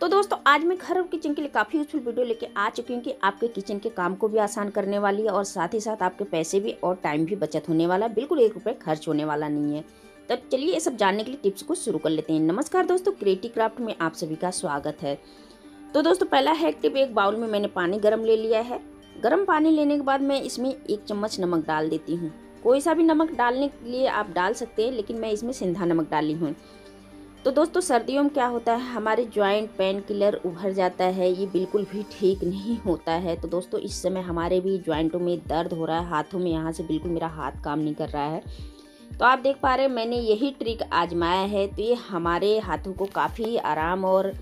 तो दोस्तों आज मैं घर और किचन के लिए काफ़ी यूजफुल वीडियो लेके आ चुकी हूँ कि आपके किचन के काम को भी आसान करने वाली है और साथ ही साथ आपके पैसे भी और टाइम भी बचत होने वाला है, बिल्कुल एक रुपये खर्च होने वाला नहीं है। तो चलिए ये सब जानने के लिए टिप्स को शुरू कर लेते हैं। नमस्कार दोस्तों, क्रिएटिव क्राफ्ट में आप सभी का स्वागत है। तो दोस्तों पहला है टिप, एक बाउल में मैंने पानी गर्म ले लिया है। गर्म पानी लेने के बाद मैं इसमें 1 चम्मच नमक डाल देती हूँ। कोई सा भी नमक डालने के लिए आप डाल सकते हैं, लेकिन मैं इसमें सिंधा नमक डाली हूँ। तो दोस्तों सर्दियों में क्या होता है, हमारे जॉइंट पेन किलर उभर जाता है, ये बिल्कुल भी ठीक नहीं होता है। तो दोस्तों इस समय हमारे भी जॉइंटों में दर्द हो रहा है, हाथों में यहाँ से बिल्कुल मेरा हाथ काम नहीं कर रहा है। तो आप देख पा रहे हैं मैंने यही ट्रिक आजमाया है, तो ये हमारे हाथों को काफ़ी आराम और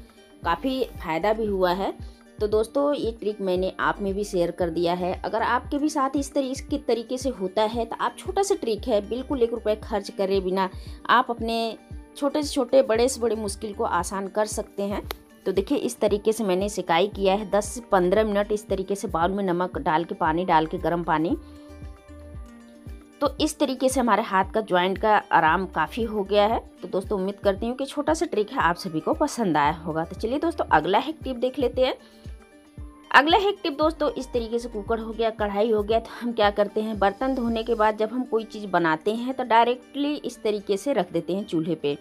काफ़ी फ़ायदा भी हुआ है। तो दोस्तों ये ट्रिक मैंने आप में भी शेयर कर दिया है। अगर आपके भी साथ इस तरीके से होता है तो आप छोटा सा ट्रिक है, बिल्कुल 1 रुपये खर्च करे बिना आप अपने छोटे से छोटे बड़े से बड़े मुश्किल को आसान कर सकते हैं। तो देखिए इस तरीके से मैंने सिकाई किया है। 10 से 15 मिनट इस तरीके से बाउल में नमक डाल के पानी डाल के गर्म पानी, तो इस तरीके से हमारे हाथ का जॉइंट का आराम काफ़ी हो गया है। तो दोस्तों उम्मीद करती हूँ कि छोटा सा ट्रिक है आप सभी को पसंद आया होगा। तो चलिए दोस्तों अगला एक टिप देख लेते हैं। अगला है एक टिप दोस्तों, इस तरीके से कुकर हो गया, कढ़ाई हो गया, तो हम क्या करते हैं बर्तन धोने के बाद जब हम कोई चीज़ बनाते हैं तो डायरेक्टली इस तरीके से रख देते हैं चूल्हे पे,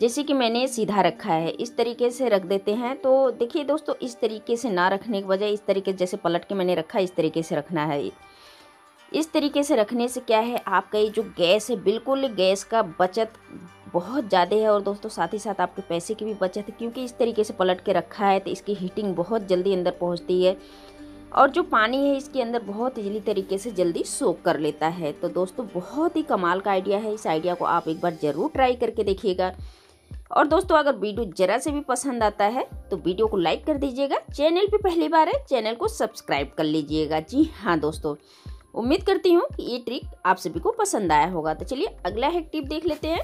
जैसे कि मैंने सीधा रखा है इस तरीके से रख देते हैं। तो देखिए दोस्तों इस तरीके से ना रखने के बजाय इस तरीके जैसे पलट के मैंने रखा है इस तरीके से रखना है। इस तरीके से रखने से क्या है, आपका ये जो गैस है बिल्कुल गैस का बचत बहुत ज़्यादा है और दोस्तों साथ ही साथ आपके पैसे की भी बचत है, क्योंकि इस तरीके से पलट के रखा है तो इसकी हीटिंग बहुत जल्दी अंदर पहुंचती है और जो पानी है इसके अंदर बहुत ईजी तरीके से जल्दी सोख कर लेता है। तो दोस्तों बहुत ही कमाल का आइडिया है, इस आइडिया को आप एक बार ज़रूर ट्राई करके देखिएगा। और दोस्तों अगर वीडियो ज़रा से भी पसंद आता है तो वीडियो को लाइक कर दीजिएगा। चैनल पर पहली बार है, चैनल को सब्सक्राइब कर लीजिएगा। जी हाँ दोस्तों, उम्मीद करती हूँ कि ये ट्रिक आप सभी को पसंद आया होगा। तो चलिए अगला हैक टिप देख लेते हैं।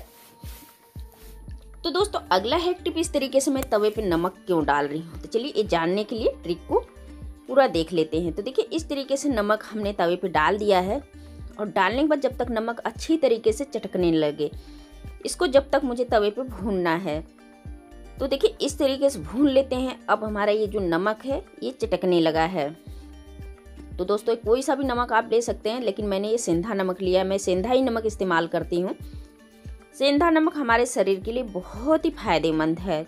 तो दोस्तों अगला हैक टिप, इस तरीके से मैं तवे पे नमक क्यों डाल रही हूँ, तो चलिए ये जानने के लिए ट्रिक को पूरा देख लेते हैं। तो देखिए इस तरीके से नमक हमने तवे पे डाल दिया है और डालने के बाद जब तक नमक अच्छी तरीके से चटकने लगे, इसको जब तक मुझे तवे पे भूनना है। तो देखिए इस तरीके से भून लेते हैं। अब हमारा ये जो नमक है ये चटकने लगा है। तो दोस्तों कोई सा भी नमक आप ले सकते हैं, लेकिन मैंने ये सेंधा नमक लिया है, मैं सेंधा ही नमक इस्तेमाल करती हूँ। सेंधा नमक हमारे शरीर के लिए बहुत ही फायदेमंद है।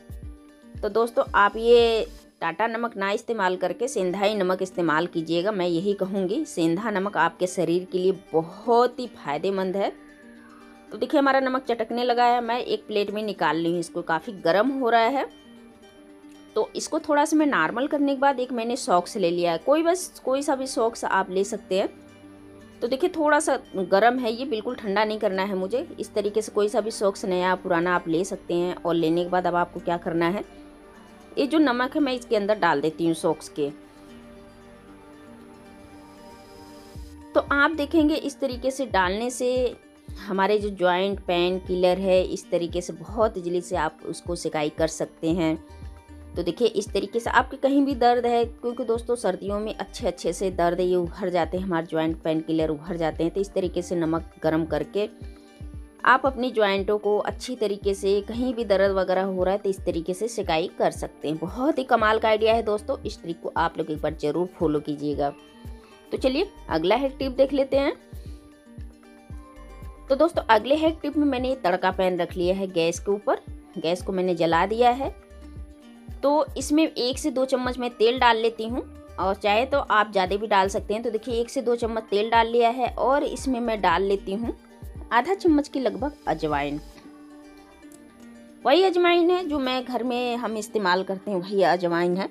तो दोस्तों आप ये टाटा नमक ना इस्तेमाल करके सेंधा ही नमक इस्तेमाल कीजिएगा, मैं यही कहूँगी। सेंधा नमक आपके शरीर के लिए बहुत ही फायदेमंद है। तो देखिए हमारा नमक चटकने लगा है, मैं एक प्लेट में निकाल ली हूँ, इसको काफ़ी गर्म हो रहा है। तो इसको थोड़ा सा मैं नॉर्मल करने के बाद एक मैंने सॉक्स ले लिया है, कोई सा भी सॉक्स आप ले सकते हैं। तो देखिए थोड़ा सा गर्म है, ये बिल्कुल ठंडा नहीं करना है मुझे। इस तरीके से कोई सा भी सॉक्स नया पुराना आप ले सकते हैं। और लेने के बाद अब आपको क्या करना है, ये जो नमक है मैं इसके अंदर डाल देती हूँ सॉक्स के। तो आप देखेंगे इस तरीके से डालने से हमारे जो जॉइंट पेन किलर है इस तरीके से बहुत इजीली से आप उसको सिकाई कर सकते हैं। तो देखिए इस तरीके से आपके कहीं भी दर्द है, क्योंकि दोस्तों सर्दियों में अच्छे अच्छे से दर्द ये उभर जाते हैं, हमारे जॉइंट पेन किलर उभर जाते हैं। तो इस तरीके से नमक गर्म करके आप अपनी जॉइंटों को अच्छी तरीके से, कहीं भी दर्द वगैरह हो रहा है तो इस तरीके से सिकाई कर सकते हैं। बहुत ही कमाल का आइडिया है दोस्तों, इस ट्रिक को आप लोग एक बार ज़रूर फॉलो कीजिएगा। तो चलिए अगला हैक टिप देख लेते हैं। तो दोस्तों अगले हैक टिप में मैंने तड़का पैन रख लिया है गैस के ऊपर, गैस को मैंने जला दिया है। तो इसमें 1 से 2 चम्मच मैं तेल डाल लेती हूँ, और चाहे तो आप ज़्यादा भी डाल सकते हैं। तो देखिए 1 से 2 चम्मच तेल डाल लिया है और इसमें मैं डाल लेती हूँ ½ चम्मच के लगभग अजवाइन। वही अजवाइन है जो मैं घर में हम इस्तेमाल करते हैं, वही अजवाइन है।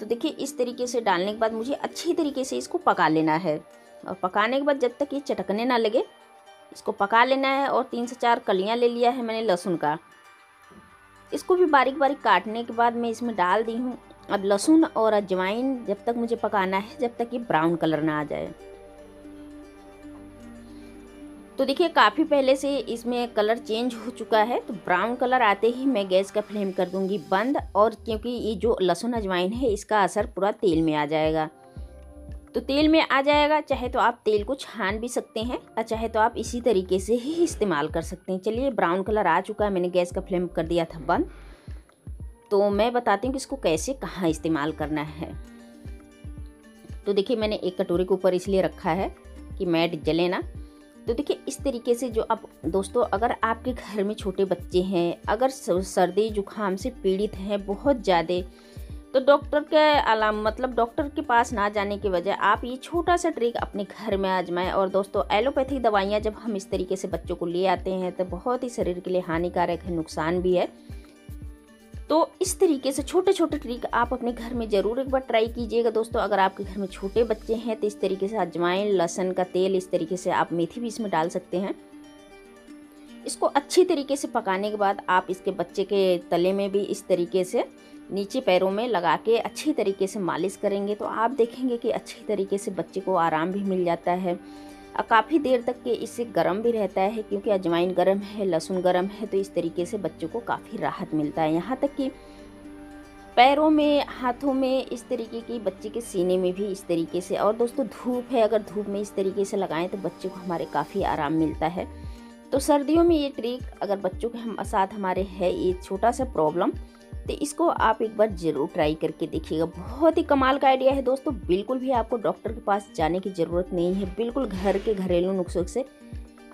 तो देखिए इस तरीके से डालने के बाद मुझे अच्छी तरीके से इसको पका लेना है, और पकाने के बाद जब तक ये चटकने ना लगे इसको पका लेना है। और 3 से 4 कलियाँ ले लिया है मैंने लहसुन का, इसको भी बारीक बारीक काटने के बाद मैं इसमें डाल दी हूँ। अब लहसुन और अजवाइन जब तक मुझे पकाना है, जब तक ये ब्राउन कलर ना आ जाए। तो देखिए काफ़ी पहले से इसमें कलर चेंज हो चुका है। तो ब्राउन कलर आते ही मैं गैस का फ्लेम कर दूँगी बंद, और क्योंकि ये जो लहसुन अजवाइन है इसका असर पूरा तेल में आ जाएगा। तो तेल में आ जाएगा, चाहे तो आप तेल को छान भी सकते हैं और चाहे तो आप इसी तरीके से ही इस्तेमाल कर सकते हैं। चलिए ब्राउन कलर आ चुका है, मैंने गैस का फ्लेम कर दिया था बंद। तो मैं बताती हूँ कि इसको कैसे कहाँ इस्तेमाल करना है। तो देखिए मैंने एक कटोरे के ऊपर इसलिए रखा है कि मैट जले ना। तो देखिए इस तरीके से जो आप दोस्तों, अगर आपके घर में छोटे बच्चे हैं, अगर सर्दी जुकाम से पीड़ित हैं बहुत ज़्यादा, तो डॉक्टर के डॉक्टर के पास ना जाने के बजाय आप ये छोटा सा ट्रिक अपने घर में आजमाएं। और दोस्तों एलोपैथिक दवाइयाँ जब हम इस तरीके से बच्चों को ले आते हैं तो बहुत ही शरीर के लिए हानिकारक है, नुकसान भी है। तो इस तरीके से छोटे छोटे ट्रिक आप अपने घर में ज़रूर एक बार ट्राई कीजिएगा दोस्तों। अगर आपके घर में छोटे बच्चे हैं तो इस तरीके से आजमाएं। लहसुन का तेल, इस तरीके से आप मेथी भी इसमें डाल सकते हैं। इसको अच्छी तरीके से पकाने के बाद आप इसके बच्चे के तले में भी इस तरीके से नीचे पैरों में लगा के अच्छी तरीके से मालिश करेंगे तो आप देखेंगे कि अच्छी तरीके से बच्चे को आराम भी मिल जाता है और काफ़ी देर तक के इससे गर्म भी रहता है, क्योंकि अजवाइन गर्म है, लहसुन गर्म है। तो इस तरीके से बच्चों को काफ़ी राहत मिलता है, यहाँ तक कि पैरों में, हाथों में, इस तरीके की बच्चे के सीने में भी इस तरीके से। और दोस्तों धूप है, अगर धूप में इस तरीके से लगाएं तो बच्चे को हमारे काफ़ी आराम मिलता है। तो सर्दियों में ये ट्रिक अगर बच्चों के साथ हमारे है ये छोटा सा प्रॉब्लम, तो इसको आप एक बार ज़रूर ट्राई करके देखिएगा। बहुत ही कमाल का आइडिया है दोस्तों। बिल्कुल भी आपको डॉक्टर के पास जाने की ज़रूरत नहीं है, बिल्कुल घर के घरेलू नुस्खे से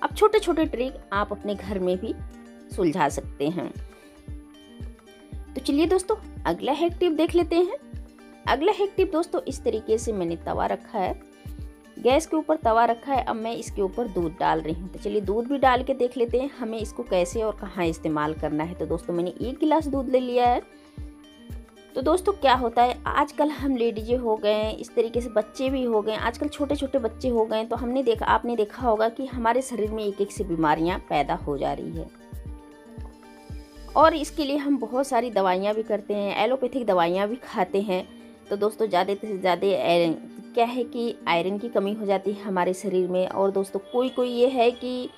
आप छोटे छोटे ट्रिक आप अपने घर में भी सुलझा सकते हैं। तो चलिए दोस्तों अगला हैक टिप देख लेते हैं। अगला हैक टिप दोस्तों, इस तरीके से मैंने तवा रखा है, गैस के ऊपर तवा रखा है। अब मैं इसके ऊपर दूध डाल रही हूँ। तो चलिए दूध भी डाल के देख लेते हैं हमें इसको कैसे और कहाँ इस्तेमाल करना है। तो दोस्तों मैंने 1 गिलास दूध ले लिया है। तो दोस्तों क्या होता है, आजकल हम लेडीजें हो गए हैं, इस तरीके से बच्चे भी हो गए हैं, आजकल छोटे छोटे बच्चे हो गए हैं। तो हमने देखा, आपने देखा होगा कि हमारे शरीर में एक एक सी बीमारियाँ पैदा हो जा रही है और इसके लिए हम बहुत सारी दवाइयाँ भी करते हैं, एलोपैथिक दवाइयाँ भी खाते हैं। तो दोस्तों ज़्यादा से ज़्यादा क्या है कि आयरन की कमी हो जाती है हमारे शरीर में। और दोस्तों कोई कोई ये है कि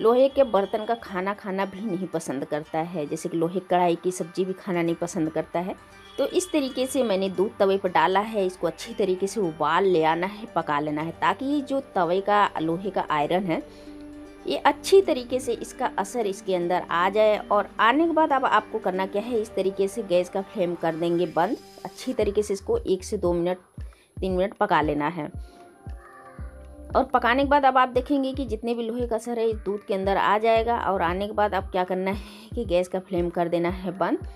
लोहे के बर्तन का खाना खाना भी नहीं पसंद करता है, जैसे कि लोहे कढ़ाई की सब्ज़ी भी खाना नहीं पसंद करता है। तो इस तरीके से मैंने दूध तवे पर डाला है, इसको अच्छी तरीके से उबाल ले आना है, पका लेना है, ताकि जो तवे का लोहे का आयरन है ये अच्छी तरीके से इसका असर इसके अंदर आ जाए। और आने के बाद अब आपको करना क्या है, इस तरीके से गैस का फ्लेम कर देंगे बंद। अच्छी तरीके से इसको 1 से 2 मिनट 3 मिनट पका लेना है। और पकाने के बाद अब आप देखेंगे कि जितने भी लोहे का असर है दूध के अंदर आ जाएगा। और आने के बाद अब क्या करना है कि गैस का फ्लेम कर देना है बंद।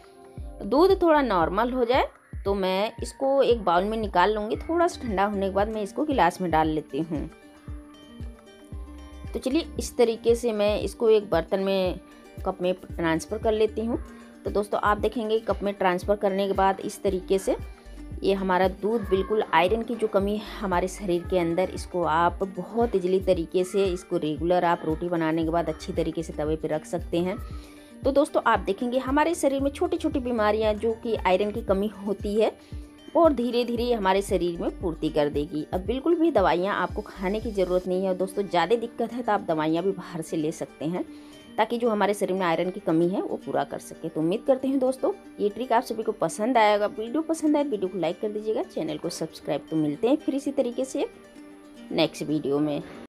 दूध थोड़ा नॉर्मल हो जाए तो मैं इसको एक बाउल में निकाल लूँगी। थोड़ा सा ठंडा होने के बाद मैं इसको गिलास में डाल लेती हूँ। तो चलिए इस तरीके से मैं इसको एक बर्तन में, कप में ट्रांसफ़र कर लेती हूँ। तो दोस्तों आप देखेंगे कप में ट्रांसफ़र करने के बाद इस तरीके से ये हमारा दूध बिल्कुल, आयरन की जो कमी है हमारे शरीर के अंदर, इसको आप बहुत इजली तरीके से, इसको रेगुलर आप रोटी बनाने के बाद अच्छी तरीके से तवे पर रख सकते हैं। तो दोस्तों आप देखेंगे हमारे शरीर में छोटी छोटी बीमारियाँ जो कि आयरन की कमी होती है और धीरे धीरे हमारे शरीर में पूर्ति कर देगी। अब बिल्कुल भी दवाइयाँ आपको खाने की ज़रूरत नहीं है। दोस्तों ज़्यादा दिक्कत है तो आप दवाइयाँ भी बाहर से ले सकते हैं, ताकि जो हमारे शरीर में आयरन की कमी है वो पूरा कर सके। तो उम्मीद करते हैं दोस्तों ये ट्रिक आप सभी को पसंद आएगा। वीडियो पसंद आए वीडियो को लाइक कर दीजिएगा, चैनल को सब्सक्राइब। तो मिलते हैं फिर इसी तरीके से नेक्स्ट वीडियो में।